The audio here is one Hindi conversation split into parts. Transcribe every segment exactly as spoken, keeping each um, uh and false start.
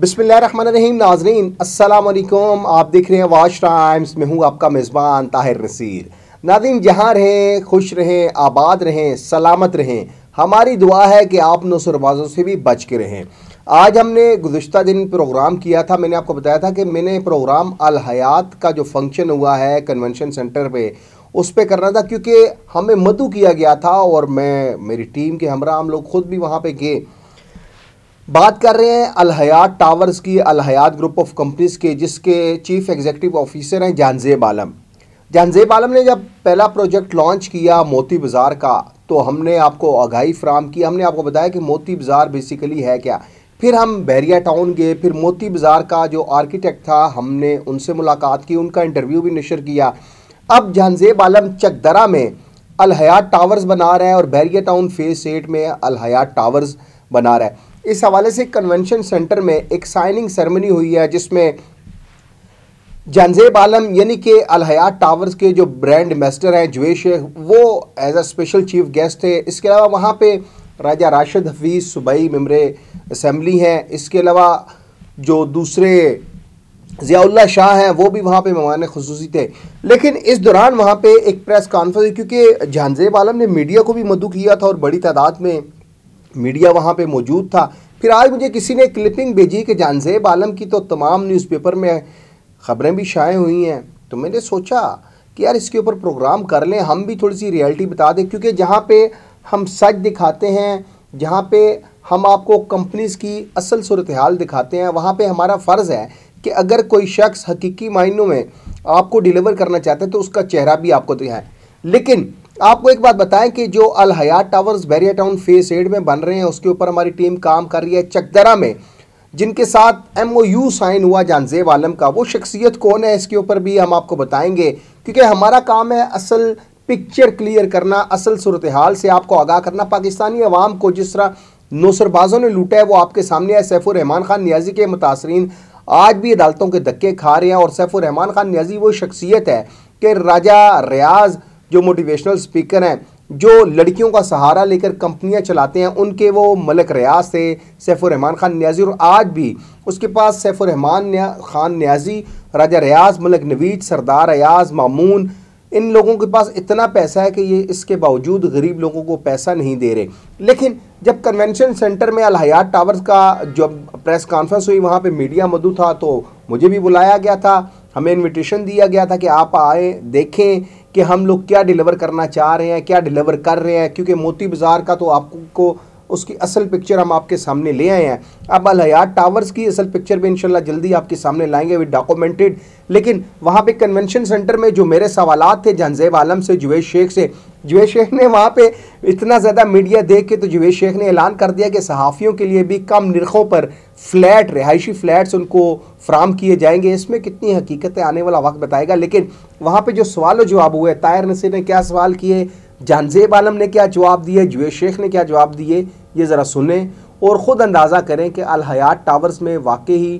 बिस्मिल्लाहिर्रहमानिर्रहीम नाज़रीन, अस्सलामुअलैकुम। आप देख रहे हैं वाश टाइम्स, में हूँ आपका मेज़बान ताहिर नसीर। नाज़रीन, जहाँ रहें खुश रहें, आबाद रहें, सलामत रहें। हमारी दुआ है कि आप नौसरबाजों से भी बच के रहें। आज हमने गुज़श्ता दिन प्रोग्राम किया था, मैंने आपको बताया था कि मैंने प्रोग्राम अल हयात का जो फंक्शन हुआ है कन्वेंशन सेंटर पे, उस पे करना था क्योंकि हमें मदू किया गया था और मैं मेरी टीम के हमरा हम लोग ख़ुद भी वहाँ पे गए। बात कर रहे हैं अल हयात टावर्स की, अल हयात ग्रुप ऑफ कंपनीज़ के, जिसके चीफ़ एग्जीक्यूटिव ऑफिसर हैं जानज़ेब आलम। जानज़ेब आलम ने जब पहला प्रोजेक्ट लॉन्च किया मोती बाज़ार का, तो हमने आपको आगाही फ्राहम की। हमने आपको बताया कि मोती बाज़ार बेसिकली है क्या। फिर हम बहरिया टाउन गए, फिर मोती बाज़ार का जो आर्किटेक्ट था हमने उनसे मुलाकात की, उनका इंटरव्यू भी नशर किया। अब जानज़ेब आलम चकदरा में अल हयात टावर्स बना रहे हैं और बहरिया टाउन फेज़ एट में अल हयात टावर्स बना रहा है। इस हवाले से कन्वेंशन सेंटर में एक साइनिंग सेरेमनी हुई है जिसमें जानज़ेब आलम यानी कि अल हयात टावर्स के जो ब्रांड एम्बेसडर हैं जुवेश शेख, वो as a special chief guest थे। इसके अलावा वहाँ पे राजा राशिद हफीज़ सुबई मेम्बरे असम्बली हैं। इसके अलावा जो दूसरे जियाउल्लाह शाह हैं वो भी वहाँ पे मेहमान खुसूसी थे। लेकिन इस दौरान वहाँ पे एक प्रेस कॉन्फ्रेंस हुई क्योंकि जानज़ेब आलम ने मीडिया को भी मदू किया था और बड़ी तादाद में मीडिया वहाँ पे मौजूद था। फिर आज मुझे किसी ने क्लिपिंग भेजी कि जानज़ेब आलम की तो तमाम न्यूज़पेपर में ख़बरें भी शाये हुई हैं, तो मैंने सोचा कि यार इसके ऊपर प्रोग्राम कर लें, हम भी थोड़ी सी रियलिटी बता दें क्योंकि जहाँ पर हम सच दिखाते हैं, जहाँ पे हम आपको कंपनीज़ की असल सूरत हाल दिखाते हैं, वहाँ पे हमारा फ़र्ज़ है कि अगर कोई शख्स हकीकी मायनों में आपको डिलीवर करना चाहता है तो उसका चेहरा भी आपको दिखाएं। लेकिन आपको एक बात बताएं कि जो अल हयात टावर्स बहरिया टाउन फेस एड में बन रहे हैं उसके ऊपर हमारी टीम काम कर रही है। चकदरा में जिनके साथ एम ओ यू साइन हुआ जानज़ेब आलम का, वो शख्सियत कौन है इसके ऊपर भी हम आपको बताएँगे क्योंकि हमारा काम है असल पिक्चर क्लियर करना, असल सूरत हाल से आपको आगाह करना। पाकिस्तानी अवाम को जिस तरह नौसरबाज़ों ने लूटा है वो आपके सामने है। सैफ-उर-रहमान खान नियाजी के मुतासरीन आज भी अदालतों के धक्के खा रहे हैं और सैफ-उर-रहमान खान नियाजी वो शख्सियत है कि राजा रियाज जो मोटिवेशनल स्पीकर हैं, जो लड़कियों का सहारा लेकर कंपनियाँ चलाते हैं, उनके वो मलिक रियाज थे सैफ-उर-रहमान खान नियाजी। और आज भी उसके पास सैफ-उर-रहमान खान नियाजी, राजा रियाज, मलिक नवीद, सरदार रियाज, मामून, इन लोगों के पास इतना पैसा है कि ये इसके बावजूद गरीब लोगों को पैसा नहीं दे रहे। लेकिन जब कन्वेंशन सेंटर में अल हयात टावर्स का जब प्रेस कॉन्फ्रेंस हुई वहाँ पे मीडिया मौजूद था, तो मुझे भी बुलाया गया था, हमें इनविटेशन दिया गया था कि आप आए देखें कि हम लोग क्या डिलीवर करना चाह रहे हैं, क्या डिलीवर कर रहे हैं, क्योंकि मोती बाज़ार का तो आपको उसकी असल पिक्चर हम आपके सामने ले आए हैं। अब अल हयात टावर्स की असल पिक्चर भी इंशाल्लाह जल्दी आपके सामने लाएंगे विद डॉक्यूमेंटेड। लेकिन वहाँ पे कन्वेंशन सेंटर में जो मेरे सवालात थे जानज़ेब आलम से, जुवेश शेख से, जुवेश शेख ने वहाँ पे इतना ज़्यादा मीडिया देख के तो जुवेश शेख ने ऐलान कर दिया कि सहाफ़ियों के लिए भी कम निरखों पर फ्लैट, रिहायशी फ्लैट्स उनको फ्राहम किए जाएंगे। इसमें कितनी हकीकत है आने वाला वक्त बताएगा। लेकिन वहाँ पर जो सवाल जवाब हुए, ताहिर नसीर ने क्या सवाल किए, जानज़ेब आलम ने क्या जवाब दिए, जुवेश शेख ने क्या जवाब दिए, ये ज़रा सुने और ख़ुद अंदाज़ा करें कि अल हयात टावर्स में वाकई ही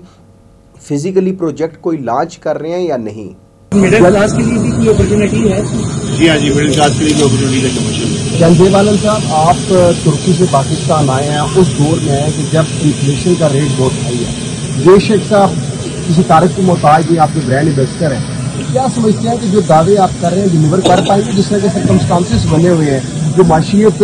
फिज़िकली प्रोजेक्ट कोई लॉन्च कर रहे हैं या नहीं। मिडिल क्लास के लिए भी कोई अपॉर्चुनिटी है? जी हाँ जी, मिडिल क्लास के लिए अपॉर्चुनिटी है कमर्शियल। जानज़ेब आलम साहब, आप तुर्की से पाकिस्तान आए हैं उस दौर में है कि जब इन्फ्लेशन का रेट बहुत हाई है। जुवेश शेख साहब किसी तारीफ को मोहताज नहीं, आपके ब्रांड एम्बेसडर हैं। क्या समझते हैं कि जो दावे आप कर रहे हैं डिलीवर कर पाएंगे, जिस तरह के सर्कमस्टांसेस बने हुए हैं, जो माशियत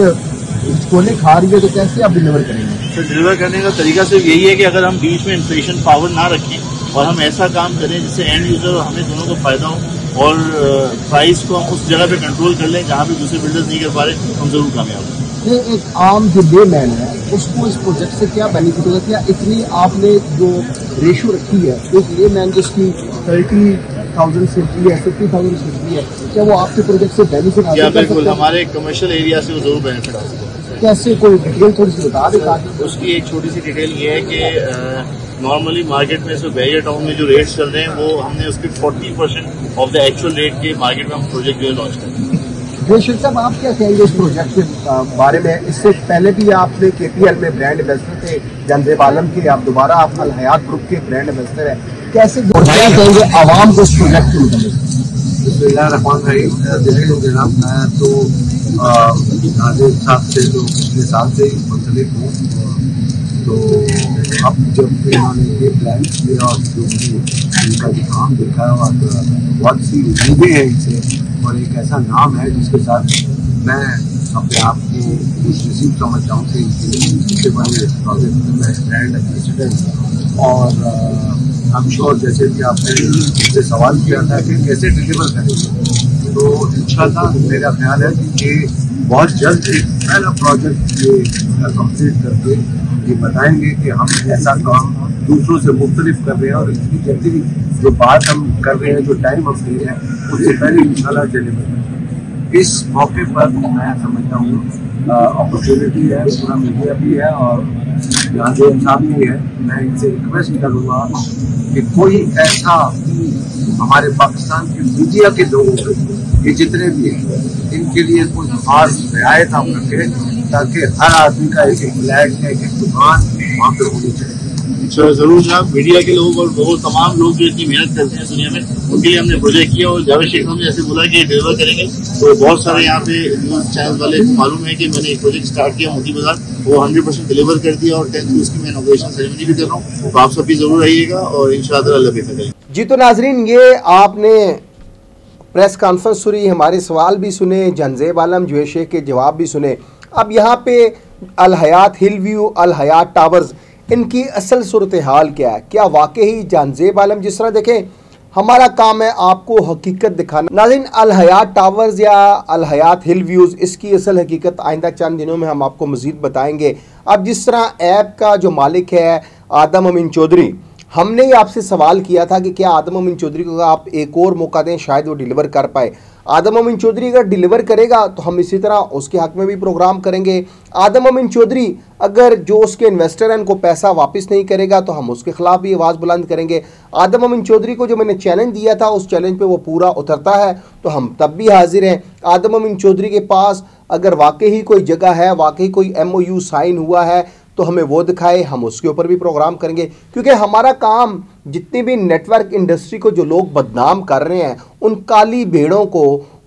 कोने खा रही है, तो कैसे आप डिलीवर करेंगे? तो डिलीवर करने का तरीका सिर्फ यही है कि अगर हम बीच में इन्फ्लेशन पावर ना रखें और हम ऐसा काम करें जिससे एंड यूजर और हमें दोनों को फ़ायदा हो और प्राइस को हम उस जगह पर कंट्रोल कर लें जहाँ पर दूसरे बिल्डर्स नहीं कर पा रहे, हम जरूर कामयाब हों। ये एक आम जो डे मैन है उसको इस प्रोजेक्ट से क्या बेनिफिट होगा? क्या इतनी आपने जो रेशो रखी है एक डे मैन जिसकी थर्टी थाउजेंड सेफ्टी है, फिफ्टी थाउजेंड सेफ्टी है, क्या वो आपके प्रोजेक्ट से बेनिफिट आएगा? बिल्कुल, हमारे कमर्शियल एरिया से वो जरूर बेनिफिट आएगा। कैसे, कोई डिटेल थोड़ी सी बता दें? उसकी एक छोटी सी डिटेल ये है कि नॉर्मली मार्केट में जो बहरिया टाउन में जो रेट्स चल रहे हैं वो हमने उसके forty percent of the actual rate के मार्केट में हम प्रोजेक्ट जो है लॉन्च करते हैं। जोशिल साहब, आप क्या कहेंगे इस प्रोजेक्ट के बारे में? इससे पहले भी आपने केपीएल में ब्रांड एम्बेसडर थे जानज़ेब आलम के, आप दोबारा आप अल हयात ग्रुप के ब्रांड एम्बेसडर हैं, कैसे कहेंगे आवाम को इस प्रोजेक्ट के जनाब? मैं तो जानज़ेब साहब से जो पिछले साल से मुंसलिक हूँ, तो अब जब इन्होंने ये प्लान किया और जो इनका जो काम देखा है और बहुत सी उम्मीदें हैं इनसे, और एक ऐसा नाम है जिसके साथ मैं अपने आप को रिसीव समझता हूँ कि बारे प्रोजेक्ट में ब्रांड एम्बेसडर, और आई एम श्योर जैसे कि आपने मुझसे सवाल किया था कि कैसे डिलीवर करेंगे, तो इंशाल्लाह मेरा ख्याल है कि ये बहुत जल्द एक पहला प्रोजेक्ट ये कंप्लीट करके ये बताएंगे कि हम ऐसा काम दूसरों से मुख्तलिफ कर रहे हैं और इतनी जल्दी जो बात हम कर रहे हैं, जो टाइम हम दे रहे हैं, उससे पहले इंशाल्लाह डिलीवर। इस मौके पर मैं समझता हूँ अपॉर्चुनिटी है, पूरा मीडिया भी है और जानजेब साहब भी है। मैं इनसे रिक्वेस्ट करूँगा कि कोई ऐसा हमारे पाकिस्तान के मीडिया के लोगों के ये जितने भी हैं इनके लिए कुछ खास रियायत आप रखें ताकि हर आदमी का एक फ्लैट या एक दुकान वहाँ पे होनी चाहिए। जरूर साहब, मीडिया के लोग और बहुत तमाम लोग जो इतनी मेहनत करते हैं दुनिया में, उनके लिए हमने प्रोजेक्ट किया और जावेद शेख ने जैसे बोला कि डिलीवर करेंगे। तो बहुत सारे यहाँ पे न्यूज़ चैनल वाले मालूम है कि मैंने एक प्रोजेक्ट स्टार्ट किया मोती बाजार, वो हंड्रेड परसेंट डिलीवर कर दिया और टेंथ उसकी मैं इनॉग्रेशन सेरेमनी भी कर रहा हूँ। तो आप सब भी जरूर आइएगा और इंशाअल्लाह बेहतर करेंगे। जी तो नाजरीन, ये आपने प्रेस कॉन्फ्रेंस सुनी, हमारे सवाल भी सुने, जनजेब आलम जुवेश शेख के जवाब भी सुने। अब यहाँ पे अल हयात हिल व्यू, अल हयात टावर्स, इनकी असल सूरत हाल क्या है? क्या वाकई जनजेब आलम जिस तरह देखें, हमारा काम है आपको हकीकत दिखाना। नाज़रीन, अल हयात टावर्स या अल हयात हिल व्यूज़, इसकी असल हकीकत आइंदा चंद दिनों में हम आपको मज़ीद बताएँगे। अब जिस तरह ऐप का जो मालिक है आदम अमीन चौधरी, हमने ही आपसे सवाल किया था कि क्या आदम अमीन चौधरी को आप एक और मौका दें, शायद वो डिलीवर कर पाए। आदम अमीन चौधरी अगर डिलीवर करेगा तो हम इसी तरह उसके हक में भी प्रोग्राम करेंगे। आदम अमीन चौधरी अगर जो उसके इन्वेस्टर हैं उनको पैसा वापस नहीं करेगा तो हम उसके ख़िलाफ़ भी आवाज़ बुलंद करेंगे। आदम अमीन चौधरी को जो मैंने चैलेंज दिया था उस चैलेंज पे वो पूरा उतरता है तो हम तब भी हाजिर हैं। आदम अमीन चौधरी के पास अगर वाकई कोई जगह है, वाकई कोई एम ओ यू साइन हुआ है तो हमें वो दिखाए, हम उसके ऊपर भी प्रोग्राम करेंगे। क्योंकि हमारा काम जितने भी नेटवर्क इंडस्ट्री को जो लोग बदनाम कर रहे हैं, उन काली भेड़ों को,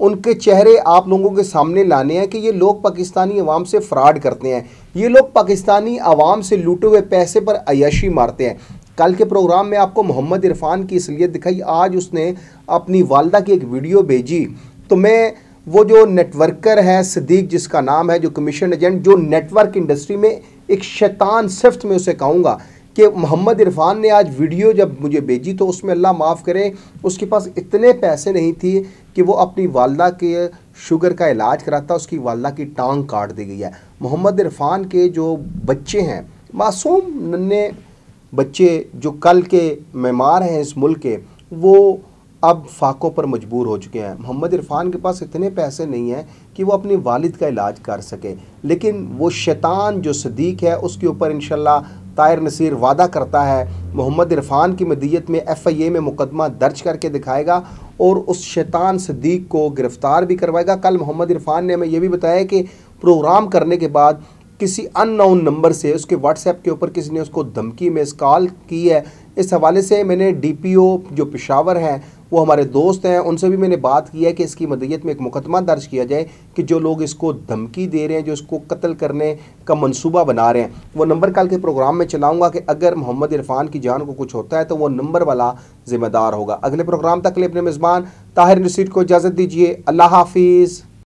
उनके चेहरे आप लोगों के सामने लाने हैं कि ये लोग पाकिस्तानी अवाम से फ़्रॉड करते हैं, ये लोग पाकिस्तानी अवाम से लूटे हुए पैसे पर अय्याशी मारते हैं। कल के प्रोग्राम में आपको मोहम्मद इरफान की असलियत दिखाई। आज उसने अपनी वालदा की एक वीडियो भेजी तो मैं वो जो नेटवर्कर है सदीक जिसका नाम है, जो कमीशन एजेंट, जो नेटवर्क इंडस्ट्री में एक शैतान सिफ्त में उसे कहूँगा कि मोहम्मद इरफान ने आज वीडियो जब मुझे भेजी तो उसमें अल्लाह माफ़ करे उसके पास इतने पैसे नहीं थे कि वो अपनी वालदा के शुगर का इलाज कराता, उसकी वालदा की टांग काट दी गई है। मोहम्मद इरफान के जो बच्चे हैं, मासूम नन्हे बच्चे जो कल के मेमार हैं इस मुल्क के, वो अब फाकों पर मजबूर हो चुके हैं। मोहम्मद इरफान के पास इतने पैसे नहीं हैं कि वो अपने वालिद का इलाज कर सके, लेकिन वो शैतान जो सदीक है उसके ऊपर इंशाल्लाह ताहिर नसीर वादा करता है मोहम्मद इरफान की मदीयत में एफ़ आई ए में मुकदमा दर्ज करके दिखाएगा और उस शैतान सदीक को गिरफ़्तार भी करवाएगा। कल मोहम्मद इरफान ने हमें यह भी बताया कि प्रोग्राम करने के बाद किसी अननोन नंबर से उसके व्हाट्सएप के ऊपर किसी ने उसको धमकी में कॉल की है। इस हवाले से मैंने डी पी ओ जो पेशावर हैं, वो हमारे दोस्त हैं, उनसे भी मैंने बात की है कि इसकी मदीयत में एक मुकदमा दर्ज किया जाए कि जो लोग इसको धमकी दे रहे हैं, जो इसको कत्ल करने का मंसूबा बना रहे हैं। वो नंबर कल के प्रोग्राम में चलाऊंगा कि अगर मोहम्मद इरफान की जान को कुछ होता है तो वो नंबर वाला ज़िम्मेदार होगा। अगले प्रोग्राम तक के लिए अपने मेज़बान ताहिर नसीर को इजाज़त दीजिए। अल्लाह हाफिज़।